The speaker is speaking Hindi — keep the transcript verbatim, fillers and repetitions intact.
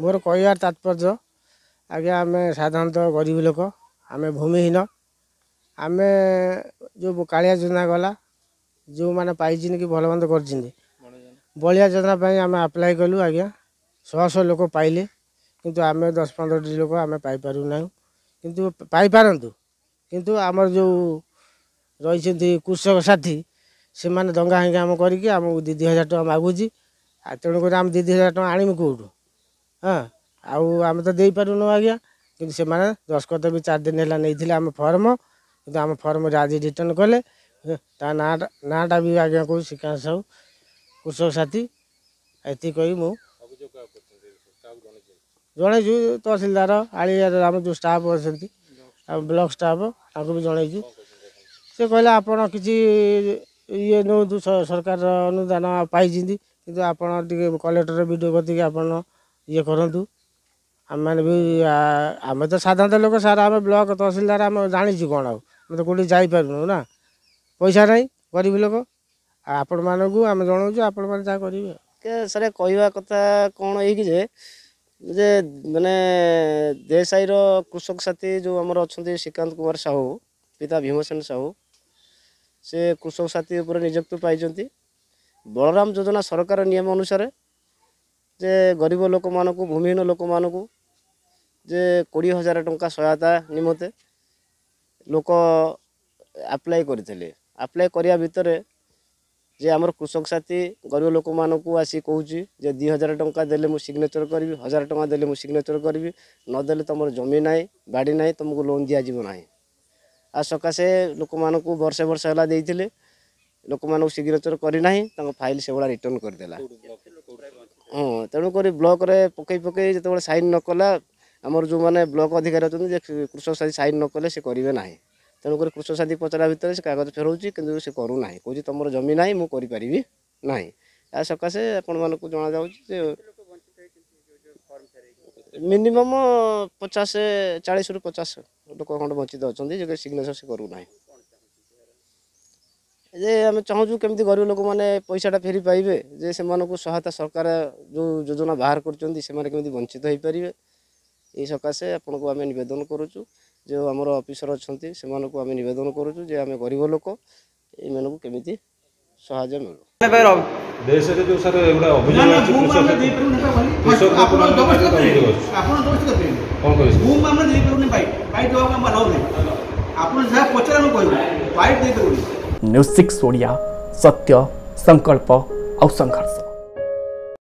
मोर कहार तात्पर्य आज्ञा आम साधारणतः गरीब लोक आम भूमिहीन आम जो कालिया योजना गला जो मैंने पाई कि भलमंद कर बलिया योजना आम आप्लाय कलु आज्ञा शह शह लोक पाइले किंतु आम दस पंद्रह लोक आम पाईपरूना किंतु पाईपरतु किंतु आमर जो रही कृषक साथी से मैंने दंगा हंगाम करके आमको दीदी हजार टाँग मागुच तेणुक आम दीदी हजार टाँग आणमु कौटू हाँ आम तो दे पारूनु आज्ञा कि से दस्खत भी चार दिन है आम फर्म कि आम फर्म आज रिटर्न कले नाटा नाटा भी आज्ञा कहूँ श्रीकांत साहू कृषक साथी ये कही मु जनईु तहसीलदार आली आम जो स्टाफ अच्छे ब्लक स्टाफ भी जनईु से कहला आप किसी ये नौ सरकार अनुदान पाई कि आप कलेक्टर भिड कर आप ये करूँ आम मैंने भी आम तो साधारण लोक सारा आम ब्लक तहसीलदार आम जानी कौन आम तो कौटी जापारू ना पैसा ना गरीब लोक आपण मानक आम जनाऊँ आपण मैंने जहाँ करेंगे सर कहवा कथा कौन ये जे मैंने देसाई रो कृषक साथी जो आमर अच्छा श्रीकांत कुमार साहू पिता भीमसेन साहू से कृषक साथी उपर निजुक्ति पाई बलराम योजना सरकार नियम अनुसार जे गरीब लोक मानक भूमिहीन लोक मानक जे कोड़ी हजार टंका सहायता निमते लोक आप्लाय करथिले आप्लाय करिया भितरे जे आमर कृषक साथी गरीब लोक मानक आसी कहूची जे दो हजार टंका देले मु सिग्नेचर करबी हजार टंका देले मु सिग्नेचर करबी न देले तमर जमी नाई बाड़ी नाई तुमको लोन दिया जीव ना आ सकाशे लोक मानक वर्षे वर्ष होला देथिले लोक मानक सिग्नेचर करी नाही तंग फाइल सेवला रिटर्न कर देला हाँ तेणुक ब्लक रे पकई पकई जो सैन न कला आमर जो मैंने ब्लक अधिकारी अच्छे कृषक साथी सैन न कले से करेंगे ना तेणुक कृषक साथी पचरा भितर से कागज फेराऊँ कि सी करूना कह तुम जमी ना मुझे ना आ सकाशे आपण मानक जना जाऊँगी मिनिमम पचास चालीस रु पचास लोक खंड वंचित अच्छा सिग्नेचर से करूना जे आम चाहूँ केमी गरीब लोक मैंने पैसा फेरी पाइबे जे से सहायता सरकार जो योजना बाहर करमी वंचित हो पारे ये सकाशे आपन को आम निवेदन करुचु जो आम अफिसर अच्छा से आम निवेदन करुचु जे आम गरीब लोक ये केमी सहाय मिलू न्यूज़ सिक्स ओडिया सत्य संकल्प और संघर्ष।